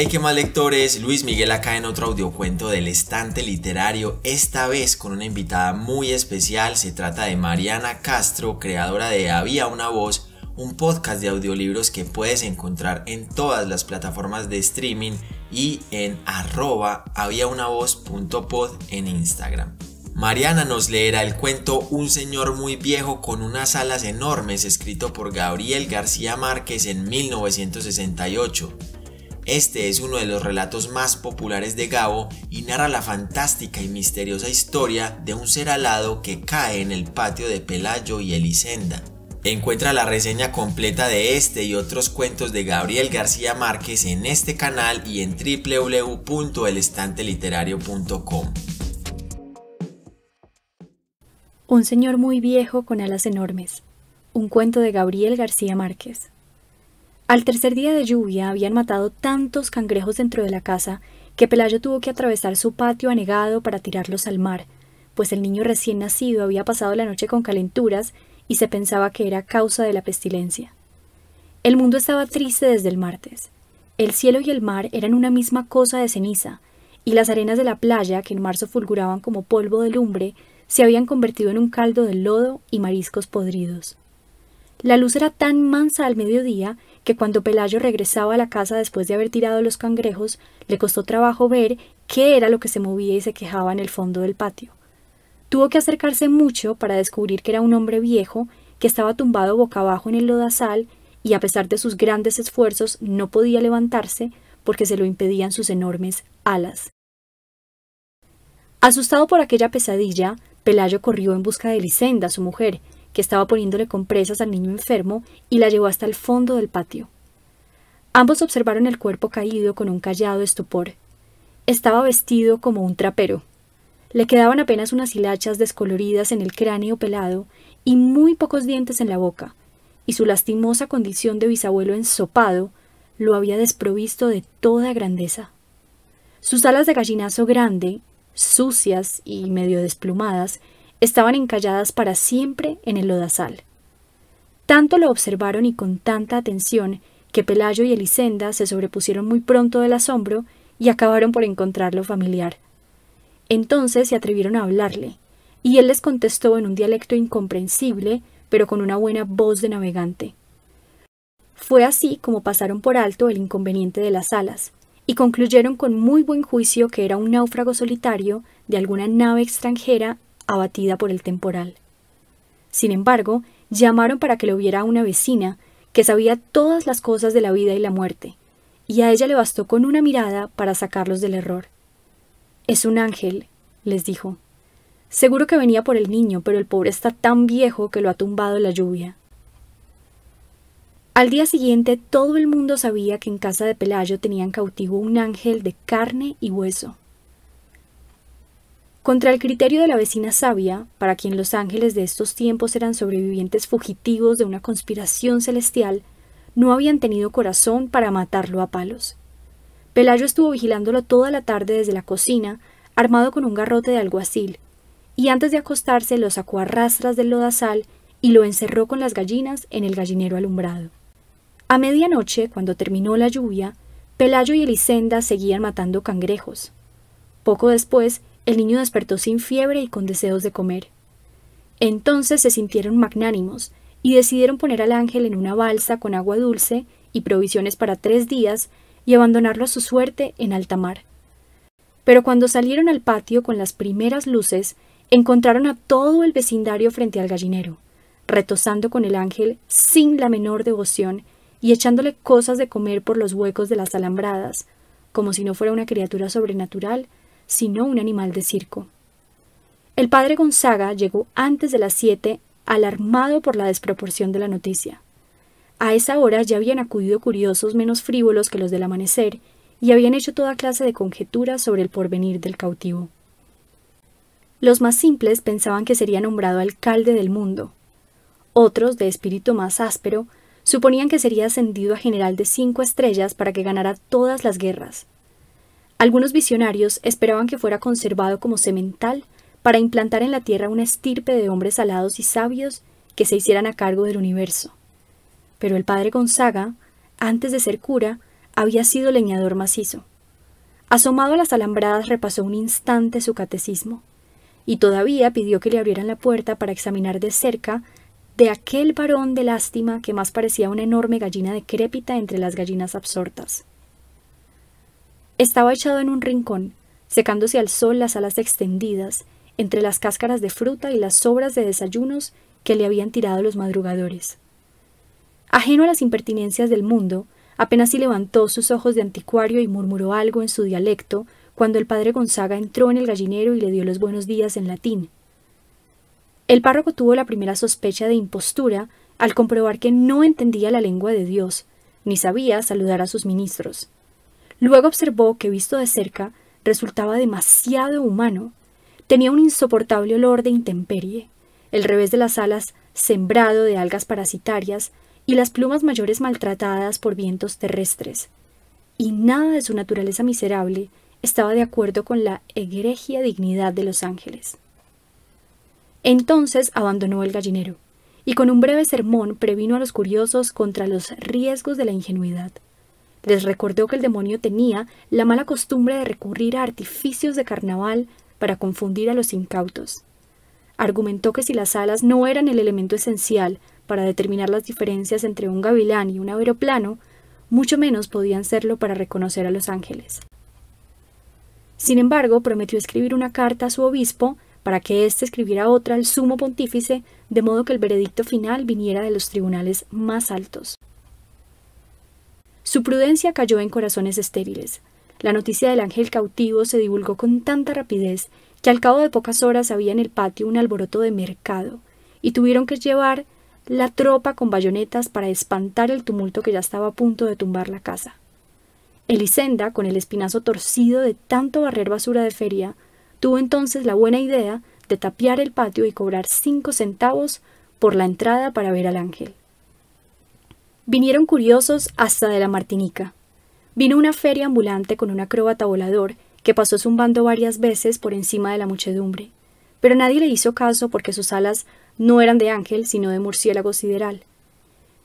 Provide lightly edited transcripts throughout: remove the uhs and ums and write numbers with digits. Hey, qué más lectores, Luis Miguel acá en otro audiocuento del estante literario, esta vez con una invitada muy especial. Se trata de Mariana Castro, creadora de Había Una Voz, un podcast de audiolibros que puedes encontrar en todas las plataformas de streaming y en @habiaunavoz.pod en Instagram. Mariana nos leerá el cuento Un señor muy viejo con unas alas enormes, escrito por Gabriel García Márquez en 1968. Este es uno de los relatos más populares de Gabo y narra la fantástica y misteriosa historia de un ser alado que cae en el patio de Pelayo y Elisenda. Encuentra la reseña completa de este y otros cuentos de Gabriel García Márquez en este canal y en www.elestanteliterario.com. Un señor muy viejo con alas enormes. Un cuento de Gabriel García Márquez. Al tercer día de lluvia habían matado tantos cangrejos dentro de la casa que Pelayo tuvo que atravesar su patio anegado para tirarlos al mar, pues el niño recién nacido había pasado la noche con calenturas y se pensaba que era causa de la pestilencia. El mundo estaba triste desde el martes. El cielo y el mar eran una misma cosa de ceniza, y las arenas de la playa, que en marzo fulguraban como polvo de lumbre, se habían convertido en un caldo de lodo y mariscos podridos. La luz era tan mansa al mediodía que cuando Pelayo regresaba a la casa después de haber tirado los cangrejos, le costó trabajo ver qué era lo que se movía y se quejaba en el fondo del patio. Tuvo que acercarse mucho para descubrir que era un hombre viejo que estaba tumbado boca abajo en el lodazal y, a pesar de sus grandes esfuerzos, no podía levantarse porque se lo impedían sus enormes alas. Asustado por aquella pesadilla, Pelayo corrió en busca de Elisenda, su mujer, que estaba poniéndole compresas al niño enfermo, y la llevó hasta el fondo del patio. Ambos observaron el cuerpo caído con un callado estupor. Estaba vestido como un trapero. Le quedaban apenas unas hilachas descoloridas en el cráneo pelado y muy pocos dientes en la boca, y su lastimosa condición de bisabuelo ensopado lo había desprovisto de toda grandeza. Sus alas de gallinazo grande, sucias y medio desplumadas, estaban encalladas para siempre en el lodazal. Tanto lo observaron y con tanta atención que Pelayo y Elisenda se sobrepusieron muy pronto del asombro y acabaron por encontrarlo familiar. Entonces se atrevieron a hablarle, y él les contestó en un dialecto incomprensible, pero con una buena voz de navegante. Fue así como pasaron por alto el inconveniente de las alas, y concluyeron con muy buen juicio que era un náufrago solitario de alguna nave extranjera abatida por el temporal. Sin embargo, llamaron para que lo viera a una vecina que sabía todas las cosas de la vida y la muerte, y a ella le bastó con una mirada para sacarlos del error. «Es un ángel», les dijo. «Seguro que venía por el niño, pero el pobre está tan viejo que lo ha tumbado la lluvia». Al día siguiente todo el mundo sabía que en casa de Pelayo tenían cautivo un ángel de carne y hueso. Contra el criterio de la vecina sabia, para quien los ángeles de estos tiempos eran sobrevivientes fugitivos de una conspiración celestial, no habían tenido corazón para matarlo a palos. Pelayo estuvo vigilándolo toda la tarde desde la cocina, armado con un garrote de alguacil, y antes de acostarse lo sacó a rastras del lodazal y lo encerró con las gallinas en el gallinero alumbrado. A medianoche, cuando terminó la lluvia, Pelayo y Elisenda seguían matando cangrejos. Poco después, el niño despertó sin fiebre y con deseos de comer. Entonces se sintieron magnánimos y decidieron poner al ángel en una balsa con agua dulce y provisiones para 3 días y abandonarlo a su suerte en alta mar. Pero cuando salieron al patio con las primeras luces, encontraron a todo el vecindario frente al gallinero, retozando con el ángel sin la menor devoción y echándole cosas de comer por los huecos de las alambradas, como si no fuera una criatura sobrenatural, sino un animal de circo. El padre Gonzaga llegó antes de las 7, alarmado por la desproporción de la noticia. A esa hora ya habían acudido curiosos menos frívolos que los del amanecer y habían hecho toda clase de conjeturas sobre el porvenir del cautivo. Los más simples pensaban que sería nombrado alcalde del mundo. Otros, de espíritu más áspero, suponían que sería ascendido a general de 5 estrellas para que ganara todas las guerras. Algunos visionarios esperaban que fuera conservado como semental para implantar en la tierra una estirpe de hombres alados y sabios que se hicieran a cargo del universo. Pero el padre Gonzaga, antes de ser cura, había sido leñador macizo. Asomado a las alambradas, repasó un instante su catecismo, y todavía pidió que le abrieran la puerta para examinar de cerca de aquel varón de lástima que más parecía una enorme gallina decrépita entre las gallinas absortas. Estaba echado en un rincón, secándose al sol las alas extendidas, entre las cáscaras de fruta y las sobras de desayunos que le habían tirado los madrugadores. Ajeno a las impertinencias del mundo, apenas si levantó sus ojos de anticuario y murmuró algo en su dialecto cuando el padre Gonzaga entró en el gallinero y le dio los buenos días en latín. El párroco tuvo la primera sospecha de impostura al comprobar que no entendía la lengua de Dios, ni sabía saludar a sus ministros. Luego observó que, visto de cerca, resultaba demasiado humano. Tenía un insoportable olor de intemperie, el revés de las alas sembrado de algas parasitarias y las plumas mayores maltratadas por vientos terrestres. Y nada de su naturaleza miserable estaba de acuerdo con la egregia dignidad de los ángeles. Entonces abandonó el gallinero, y con un breve sermón previno a los curiosos contra los riesgos de la ingenuidad. Les recordó que el demonio tenía la mala costumbre de recurrir a artificios de carnaval para confundir a los incautos. Argumentó que si las alas no eran el elemento esencial para determinar las diferencias entre un gavilán y un aeroplano, mucho menos podían serlo para reconocer a los ángeles. Sin embargo, prometió escribir una carta a su obispo para que éste escribiera otra al sumo pontífice, de modo que el veredicto final viniera de los tribunales más altos. Su prudencia cayó en corazones estériles. La noticia del ángel cautivo se divulgó con tanta rapidez que al cabo de pocas horas había en el patio un alboroto de mercado, y tuvieron que llevar la tropa con bayonetas para espantar el tumulto que ya estaba a punto de tumbar la casa. Elisenda, con el espinazo torcido de tanto barrer basura de feria, tuvo entonces la buena idea de tapiar el patio y cobrar 5 centavos por la entrada para ver al ángel. Vinieron curiosos hasta de la Martinica. Vino una feria ambulante con un acróbata volador que pasó zumbando varias veces por encima de la muchedumbre, pero nadie le hizo caso porque sus alas no eran de ángel, sino de murciélago sideral.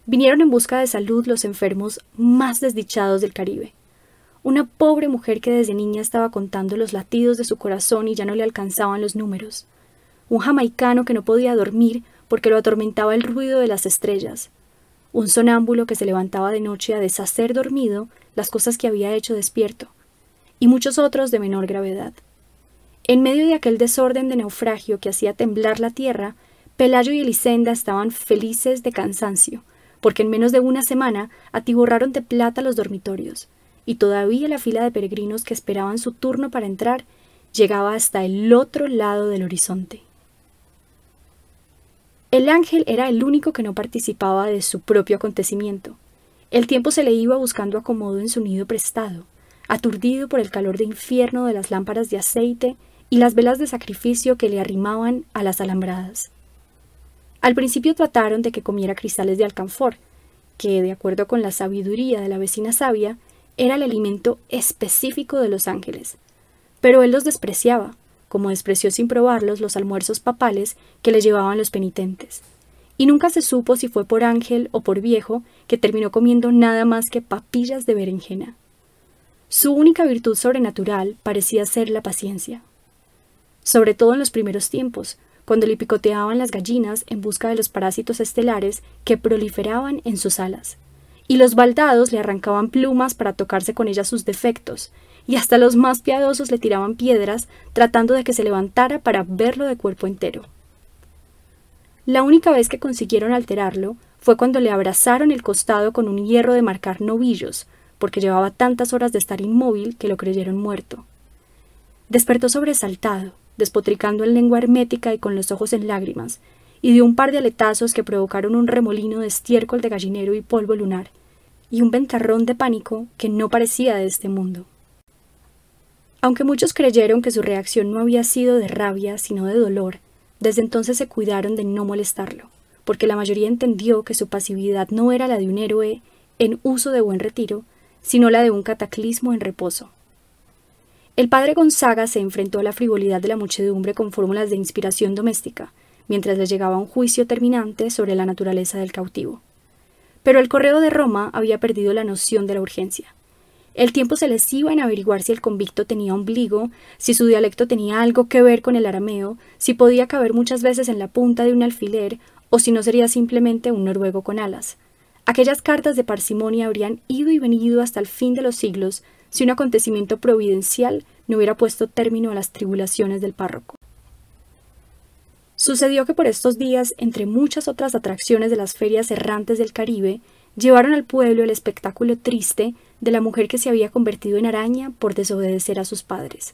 Vinieron en busca de salud los enfermos más desdichados del Caribe. Una pobre mujer que desde niña estaba contando los latidos de su corazón y ya no le alcanzaban los números. Un jamaicano que no podía dormir porque lo atormentaba el ruido de las estrellas. Un sonámbulo que se levantaba de noche a deshacer dormido las cosas que había hecho despierto, y muchos otros de menor gravedad. En medio de aquel desorden de naufragio que hacía temblar la tierra, Pelayo y Elisenda estaban felices de cansancio, porque en menos de una semana atiborraron de plata los dormitorios, y todavía la fila de peregrinos que esperaban su turno para entrar llegaba hasta el otro lado del horizonte. El ángel era el único que no participaba de su propio acontecimiento. El tiempo se le iba buscando acomodo en su nido prestado, aturdido por el calor de infierno de las lámparas de aceite y las velas de sacrificio que le arrimaban a las alambradas. Al principio trataron de que comiera cristales de alcanfor, que, de acuerdo con la sabiduría de la vecina sabia, era el alimento específico de los ángeles, pero él los despreciaba, como despreció sin probarlos los almuerzos papales que le llevaban los penitentes. Y nunca se supo si fue por ángel o por viejo que terminó comiendo nada más que papillas de berenjena. Su única virtud sobrenatural parecía ser la paciencia. Sobre todo en los primeros tiempos, cuando le picoteaban las gallinas en busca de los parásitos estelares que proliferaban en sus alas, y los baldados le arrancaban plumas para tocarse con ellas sus defectos, y hasta los más piadosos le tiraban piedras tratando de que se levantara para verlo de cuerpo entero. La única vez que consiguieron alterarlo fue cuando le abrazaron el costado con un hierro de marcar novillos, porque llevaba tantas horas de estar inmóvil que lo creyeron muerto. Despertó sobresaltado, despotricando en lengua hermética y con los ojos en lágrimas, y dio un par de aletazos que provocaron un remolino de estiércol de gallinero y polvo lunar, y un ventarrón de pánico que no parecía de este mundo. Aunque muchos creyeron que su reacción no había sido de rabia, sino de dolor, desde entonces se cuidaron de no molestarlo, porque la mayoría entendió que su pasividad no era la de un héroe en uso de buen retiro, sino la de un cataclismo en reposo. El padre Gonzaga se enfrentó a la frivolidad de la muchedumbre con fórmulas de inspiración doméstica, mientras le llegaba un juicio terminante sobre la naturaleza del cautivo. Pero el Correo de Roma había perdido la noción de la urgencia. El tiempo se les iba en averiguar si el convicto tenía ombligo, si su dialecto tenía algo que ver con el arameo, si podía caber muchas veces en la punta de un alfiler, o si no sería simplemente un noruego con alas. Aquellas cartas de parsimonia habrían ido y venido hasta el fin de los siglos, si un acontecimiento providencial no hubiera puesto término a las tribulaciones del párroco. Sucedió que por estos días, entre muchas otras atracciones de las ferias errantes del Caribe, llevaron al pueblo el espectáculo triste de la mujer que se había convertido en araña por desobedecer a sus padres.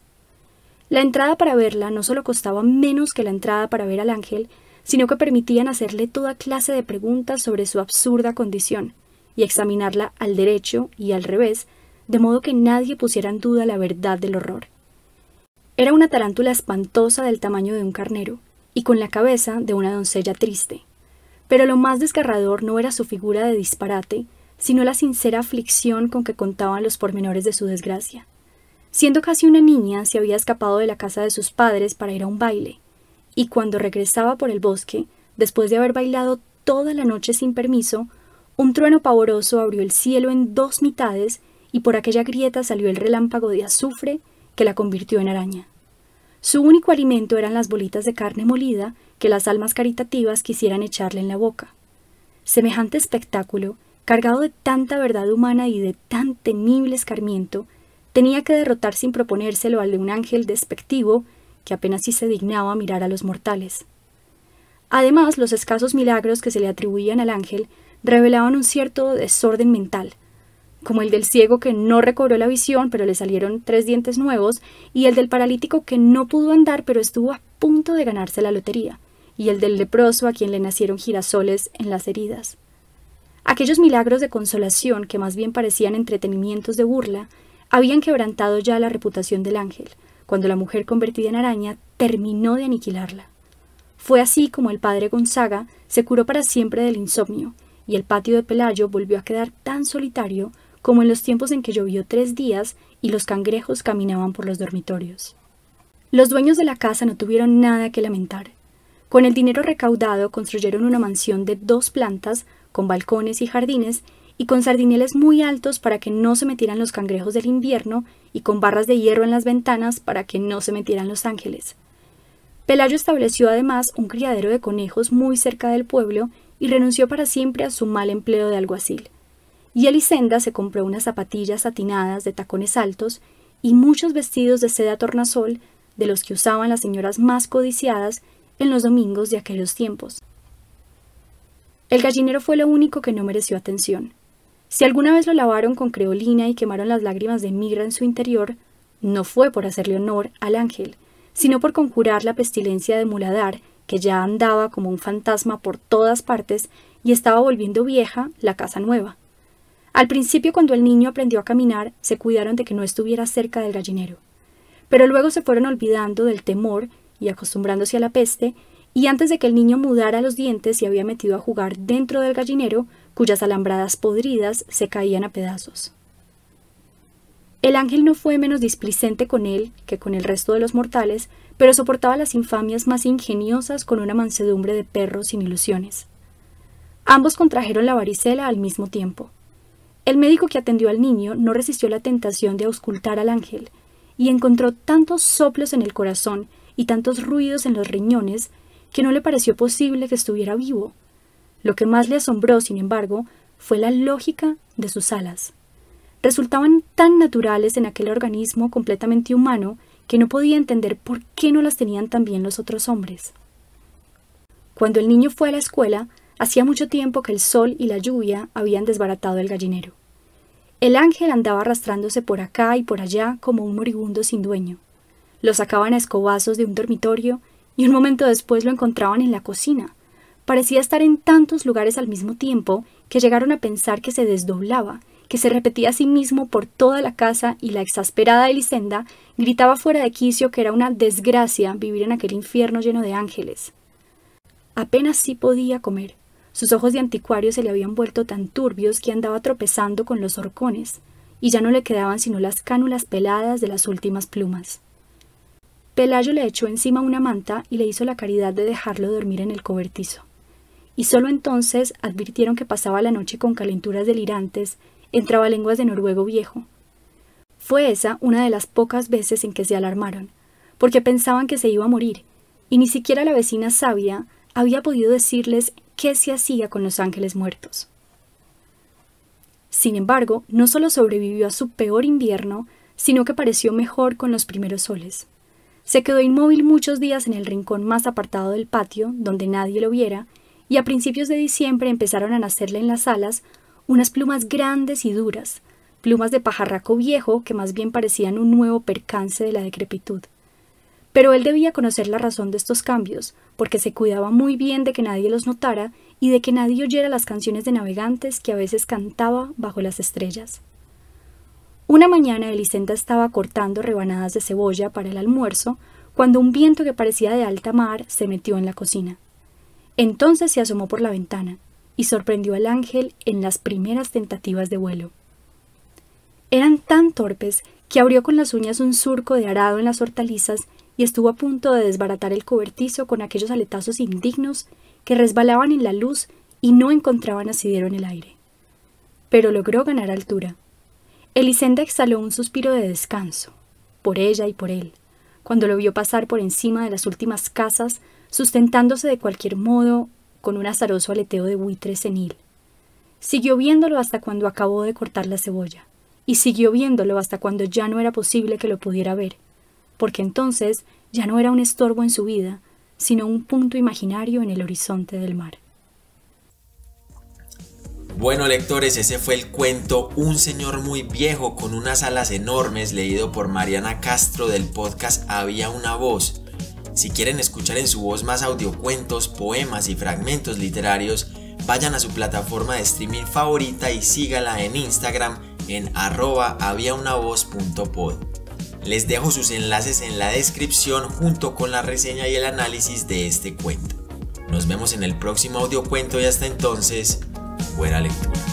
La entrada para verla no solo costaba menos que la entrada para ver al ángel, sino que permitían hacerle toda clase de preguntas sobre su absurda condición y examinarla al derecho y al revés, de modo que nadie pusiera en duda la verdad del horror. Era una tarántula espantosa del tamaño de un carnero y con la cabeza de una doncella triste. Pero lo más desgarrador no era su figura de disparate, sino la sincera aflicción con que contaban los pormenores de su desgracia. Siendo casi una niña, se había escapado de la casa de sus padres para ir a un baile, y cuando regresaba por el bosque, después de haber bailado toda la noche sin permiso, un trueno pavoroso abrió el cielo en dos mitades y por aquella grieta salió el relámpago de azufre que la convirtió en araña. Su único alimento eran las bolitas de carne molida que las almas caritativas quisieran echarle en la boca. Semejante espectáculo, cargado de tanta verdad humana y de tan temible escarmiento, tenía que derrotar sin proponérselo al de un ángel despectivo que apenas si se dignaba mirar a los mortales. Además, los escasos milagros que se le atribuían al ángel revelaban un cierto desorden mental, como el del ciego que no recobró la visión pero le salieron 3 dientes nuevos, y el del paralítico que no pudo andar pero estuvo a punto de ganarse la lotería, y el del leproso a quien le nacieron girasoles en las heridas. Aquellos milagros de consolación, que más bien parecían entretenimientos de burla, habían quebrantado ya la reputación del ángel, cuando la mujer convertida en araña terminó de aniquilarla. Fue así como el padre Gonzaga se curó para siempre del insomnio, y el patio de Pelayo volvió a quedar tan solitario como en los tiempos en que llovió 3 días y los cangrejos caminaban por los dormitorios. Los dueños de la casa no tuvieron nada que lamentar. Con el dinero recaudado construyeron una mansión de 2 plantas, con balcones y jardines, y con sardineles muy altos para que no se metieran los cangrejos del invierno, y con barras de hierro en las ventanas para que no se metieran los ángeles. Pelayo estableció además un criadero de conejos muy cerca del pueblo y renunció para siempre a su mal empleo de alguacil. Y Elisenda se compró unas zapatillas satinadas de tacones altos y muchos vestidos de seda tornasol, de los que usaban las señoras más codiciadas en los domingos de aquellos tiempos. El gallinero fue lo único que no mereció atención. Si alguna vez lo lavaron con creolina y quemaron las lágrimas de migra en su interior, no fue por hacerle honor al ángel, sino por conjurar la pestilencia de muladar, que ya andaba como un fantasma por todas partes y estaba volviendo vieja la casa nueva. Al principio, cuando el niño aprendió a caminar, se cuidaron de que no estuviera cerca del gallinero. Pero luego se fueron olvidando del temor y acostumbrándose a la peste, y antes de que el niño mudara los dientes se había metido a jugar dentro del gallinero, cuyas alambradas podridas se caían a pedazos. El ángel no fue menos displicente con él que con el resto de los mortales, pero soportaba las infamias más ingeniosas con una mansedumbre de perros sin ilusiones. Ambos contrajeron la varicela al mismo tiempo. El médico que atendió al niño no resistió la tentación de auscultar al ángel, y encontró tantos soplos en el corazón y tantos ruidos en los riñones que no le pareció posible que estuviera vivo. Lo que más le asombró, sin embargo, fue la lógica de sus alas. Resultaban tan naturales en aquel organismo completamente humano que no podía entender por qué no las tenían también los otros hombres. Cuando el niño fue a la escuela, hacía mucho tiempo que el sol y la lluvia habían desbaratado el gallinero. El ángel andaba arrastrándose por acá y por allá como un moribundo sin dueño. Lo sacaban a escobazos de un dormitorio y un momento después lo encontraban en la cocina. Parecía estar en tantos lugares al mismo tiempo que llegaron a pensar que se desdoblaba, que se repetía a sí mismo por toda la casa, y la exasperada Elisenda gritaba fuera de quicio que era una desgracia vivir en aquel infierno lleno de ángeles. Apenas sí podía comer. Sus ojos de anticuario se le habían vuelto tan turbios que andaba tropezando con los horcones, y ya no le quedaban sino las cánulas peladas de las últimas plumas. Pelayo le echó encima una manta y le hizo la caridad de dejarlo dormir en el cobertizo. Y solo entonces advirtieron que pasaba la noche con calenturas delirantes, entrabalenguas de noruego viejo. Fue esa una de las pocas veces en que se alarmaron, porque pensaban que se iba a morir, y ni siquiera la vecina sabia había podido decirles qué se hacía con los ángeles muertos. Sin embargo, no solo sobrevivió a su peor invierno, sino que pareció mejor con los primeros soles. Se quedó inmóvil muchos días en el rincón más apartado del patio, donde nadie lo viera, y a principios de diciembre empezaron a nacerle en las alas unas plumas grandes y duras, plumas de pajarraco viejo que más bien parecían un nuevo percance de la decrepitud. Pero él debía conocer la razón de estos cambios, porque se cuidaba muy bien de que nadie los notara y de que nadie oyera las canciones de navegantes que a veces cantaba bajo las estrellas. Una mañana Elisenda estaba cortando rebanadas de cebolla para el almuerzo, cuando un viento que parecía de alta mar se metió en la cocina. Entonces se asomó por la ventana y sorprendió al ángel en las primeras tentativas de vuelo. Eran tan torpes que abrió con las uñas un surco de arado en las hortalizas y estuvo a punto de desbaratar el cobertizo con aquellos aletazos indignos que resbalaban en la luz y no encontraban asidero en el aire. Pero logró ganar altura. Elisenda exhaló un suspiro de descanso, por ella y por él, cuando lo vio pasar por encima de las últimas casas, sustentándose de cualquier modo con un azaroso aleteo de buitre senil. Siguió viéndolo hasta cuando acabó de cortar la cebolla, y siguió viéndolo hasta cuando ya no era posible que lo pudiera ver, porque entonces ya no era un estorbo en su vida, sino un punto imaginario en el horizonte del mar. Bueno, lectores, ese fue el cuento Un señor muy viejo con unas alas enormes, leído por Mariana Castro del podcast Había Una Voz. Si quieren escuchar en su voz más audiocuentos, poemas y fragmentos literarios, vayan a su plataforma de streaming favorita y sígala en Instagram en @habiaunavoz.pod. Les dejo sus enlaces en la descripción junto con la reseña y el análisis de este cuento. Nos vemos en el próximo audiocuento y hasta entonces, buena lectura.